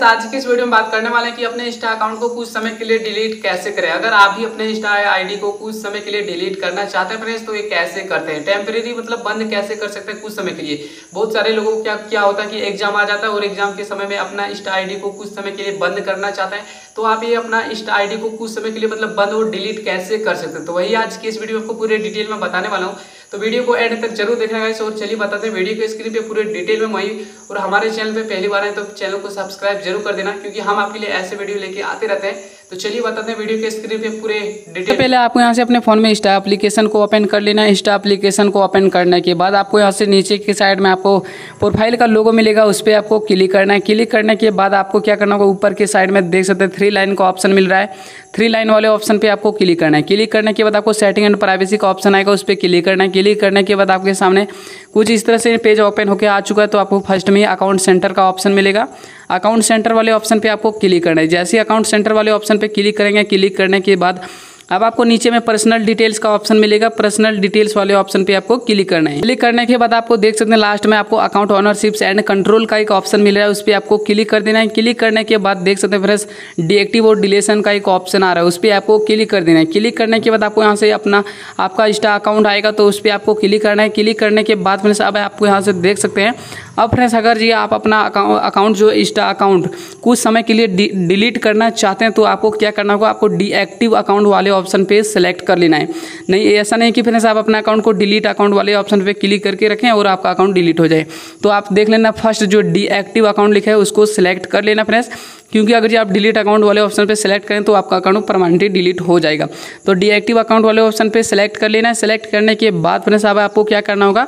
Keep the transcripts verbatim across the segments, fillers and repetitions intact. Guys आज की इस वीडियो में बात करने वाले हैं कि अपने इंस्टा अकाउंट को कुछ समय के लिए डिलीट कैसे करें। अगर आप भी अपने इंस्टा आईडी को कुछ समय के लिए डिलीट करना चाहते हैं फ्रेंड्स, तो ये कैसे करते हैं, टेम्परेरी मतलब बंद कैसे कर सकते हैं कुछ समय के लिए। बहुत सारे लोगों को क्या क्या होता है कि एग्जाम आ जाता है और एग्जाम के समय में अपना इंस्टा आईडी को कुछ समय के लिए बंद करना चाहते हैं, तो आप ये अपना इंस्टा आईडी को कुछ समय के लिए मतलब बंद और डिलीट कैसे कर सकते हैं। तो वही आज की इस वीडियो में आपको पूरे डिटेल में बताने वाला हूँ, तो वीडियो को एंड तक जरूर देखना गाइस। और चलिए बताते हैं वीडियो के स्क्रीन पे पूरे डिटेल में वही। और हमारे चैनल पे पहली बार है तो चैनल को सब्सक्राइब जरूर कर देना, क्योंकि हम आपके लिए ऐसे वीडियो लेके आते रहते हैं। तो चलिए बताते हैं वीडियो के स्क्रीन पे पूरे डिटेल। पहले आपको यहाँ से अपने फोन में इंस्टा एप्लीकेशन को ओपन कर लेना। इंस्टा एप्लीकेशन को ओपन करने के बाद आपको यहाँ से नीचे की साइड में आपको प्रोफाइल का लोगो मिलेगा, उस पर आपको क्लिक करना है। क्लिक करने के बाद आपको क्या करना होगा, ऊपर के साइड में देख सकते हैं थ्री लाइन का ऑप्शन मिल रहा है। थ्री लाइन वाले ऑप्शन पर आपको क्लिक करना है। क्लिक करने के बाद आपको सेटिंग एंड प्राइवेसी का ऑप्शन आएगा, उस पर क्लिक करना है। क्लिक करने के बाद आपके सामने कुछ इस तरह से पेज ओपन होकर आ चुका है। तो आपको फर्स्ट में अकाउंट सेंटर का ऑप्शन मिलेगा। अकाउंट सेंटर वाले ऑप्शन पे आपको क्लिक करना है। जैसे ही अकाउंट सेंटर वाले ऑप्शन पे क्लिक करेंगे, क्लिक करने के बाद अब आपको नीचे में पर्सनल डिटेल्स का ऑप्शन मिलेगा। पर्सनल डिटेल्स वाले ऑप्शन पे आपको क्लिक करना है। क्लिक करने के बाद आपको देख सकते हैं लास्ट में आपको अकाउंट ऑनरशिप्स एंड कंट्रोल का एक ऑप्शन मिल रहा है, उस पर आपको क्लिक कर देना है। क्लिक करने के बाद देख सकते हैं फ्रेंड्स डीएक्टिव और डिलीशन का एक ऑप्शन आ रहा है, उस पर आपको क्लिक कर देना है। क्लिक करने के बाद आपको यहाँ से अपना आपका इंस्टा अकाउंट आएगा, तो उस पर आपको क्लिक करना है। क्लिक करने के बाद फ्रेंड्स अब आपको यहाँ से देख सकते हैं। अब फ्रेंड्स अगर जी आप अपना अकाउंट जो इंस्टा अकाउंट कुछ समय के लिए डिलीट करना चाहते हैं, तो आपको क्या करना होगा, आपको डीएक्टिव अकाउंट वाले ऑप्शन पे सेलेक्ट कर लेना है। नहीं ऐसा नहीं कि फ्रेंड्स आप अपना अकाउंट को डिलीट अकाउंट वाले ऑप्शन पे क्लिक करके रखें और आपका अकाउंट डिलीट हो जाए। तो आप देख लेना फर्स्ट जो डीएक्टिव अकाउंट लिखा है उसको सिलेक्ट कर लेना फ्रेंड्स, क्योंकि अगर जी आप डिलीट अकाउंट वाले ऑप्शन पे सेलेक्ट करें तो आपका अकाउंट परमानेंटली डिलीट हो जाएगा। तो डीएक्टिव अकाउंट वाले ऑप्शन पे सेलेक्ट कर लेना है। सेलेक्ट करने के बाद फ्रेंड्स अब आपको क्या करना होगा,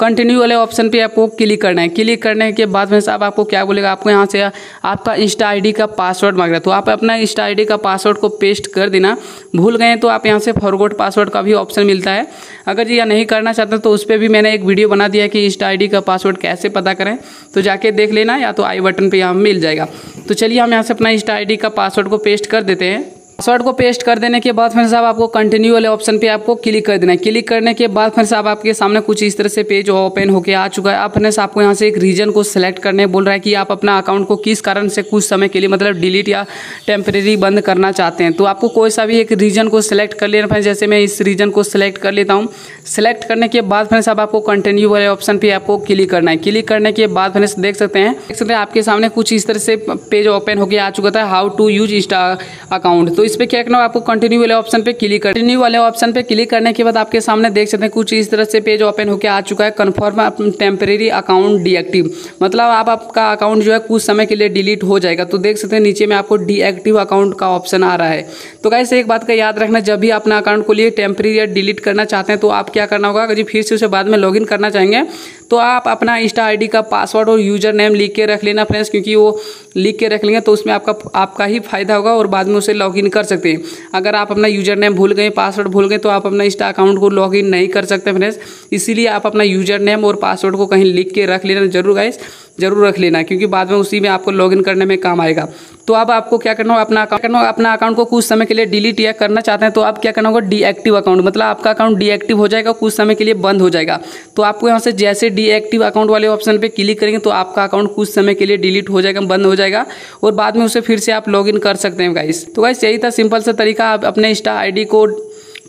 कंटिन्यू वाले ऑप्शन पे आपको क्लिक करना है। क्लिक करने के बाद फ्रेंड्स अब आपको क्या बोलेगा, आपको यहाँ से आपका इंस्टा आईडी का पासवर्ड मांग रहा है, तो आप अपना इंस्टा आईडी का पासवर्ड को पेस्ट कर देना। भूल गए तो आप यहाँ से फॉरगॉट पासवर्ड का भी ऑप्शन मिलता है। अगर जी यह नहीं करना चाहते तो उस पर भी मैंने एक वीडियो बना दिया है कि इंस्टा आईडी का पासवर्ड कैसे पता करें, तो जाके देख लेना, या तो आई बटन पर यहाँ मिल जाएगा। तो चलिए हम यहाँ से अपना इंस्टा आईडी का पासवर्ड को पेस्ट कर देते हैं। पासवर्ड को पेस्ट कर देने के बाद फ्रेंड्स आप आपको कंटिन्यू वाले ऑप्शन पे आपको क्लिक कर देना है। क्लिक करने के बाद फ्रेंड्स आप आपके सामने कुछ इस तरह से पेज ओपन होके आ चुका है। अब फ्रेंड्स आपको यहाँ से एक रीजन को सिलेक्ट करने बोल रहा है कि आप अपना अकाउंट को किस कारण से कुछ समय के लिए मतलब डिलीट या टेम्परेरी बंद करना चाहते हैं। तो आपको कोई सा भी एक रीजन को सिलेक्ट कर लेना फ्रेंड्स। जैसे मैं इस रीजन को सिलेक्ट कर लेता हूँ। सिलेक्ट करने के बाद फ्रेंड्स आप आपको कंटिन्यू वाले ऑप्शन पर आपको क्लिक करना है। क्लिक करने के बाद फ्रेंड्स देख सकते हैं देख सकते हैं आपके सामने कुछ इस तरह से पेज ओपन होकर आ चुका था, how to use insta account. तो इस पे क्या करना है, आपको कंटिन्यू वाले ऑप्शन पे क्लिक कर कंटिन्यू वाले ऑप्शन पे क्लिक करने के बाद आपके सामने देख सकते हैं कुछ इस तरह से पेज ओपन होकर आ चुका है, कन्फर्म टेम्परेरी अकाउंट डीएक्टिव। मतलब आप आपका अकाउंट जो है कुछ समय के लिए डिलीट हो जाएगा। तो देख सकते हैं नीचे में आपको डीएक्टिव अकाउंट का ऑप्शन आ रहा है। तो गाइस एक बात का याद रखना, जब भी अपना अकाउंट को लिए टेम्परेरी या डिलीट करना चाहते हैं तो आप क्या करना होगा, अगर जी फिर से उसे बाद में लॉग इन करना चाहेंगे तो आप अपना इंस्टा आईडी का पासवर्ड और यूजर नेम लिख के रख लेना फ्रेंड्स, क्योंकि वो लिख के रख लेंगे तो उसमें आपका आपका ही फायदा होगा और बाद में उसे लॉग इन कर सकते हैं। अगर आप अपना यूजर नेम भूल गए, पासवर्ड भूल गए, तो आप अपना इंस्टा अकाउंट को लॉग इन नहीं कर सकते फ्रेंड्स। इसीलिए आप अपना यूजर नेम और पासवर्ड को कहीं लिख के रख लेना जरूर गाइस, जरूर रख लेना, क्योंकि बाद में उसी में आपको लॉग इन करने में काम आएगा। तो अब आपको क्या करना होगा, अपना अकाउंट करना होगा अपना अकाउंट को कुछ समय के लिए डिलीट या करना चाहते हैं तो आप क्या करना होगा, डीएक्टिव अकाउंट मतलब आपका अकाउंट डीएक्टिव हो जाएगा, कुछ समय के लिए बंद हो जाएगा। तो आपको यहाँ से जैसे डीएक्टिव अकाउंट वाले ऑप्शन पे क्लिक करेंगे तो आपका अकाउंट कुछ समय के लिए डिलीट हो जाएगा, बंद हो जाएगा, और बाद में उसे फिर से आप लॉग इन कर सकते हैं गाइस। तो गाइस यही था सिंपल सा तरीका आप अपने इंस्टा आईडी को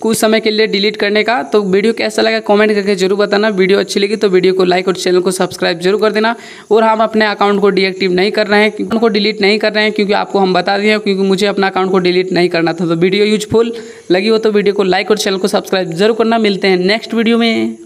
कुछ समय के लिए डिलीट करने का। तो वीडियो कैसा लगा कमेंट करके जरूर बताना। वीडियो अच्छी लगी तो वीडियो को लाइक और चैनल को सब्सक्राइब जरूर कर देना। और हम अपने अकाउंट को डीएक्टिव नहीं कर रहे हैं, अकाउंट को डिलीट नहीं कर रहे हैं, क्योंकि आपको हम बता दिए, क्योंकि मुझे अपना अकाउंट को डिलीट नहीं करना था। तो वीडियो यूजफुल लगी हो तो वीडियो को लाइक और चैनल को सब्सक्राइब जरूर करना। मिलते हैं नेक्स्ट वीडियो में।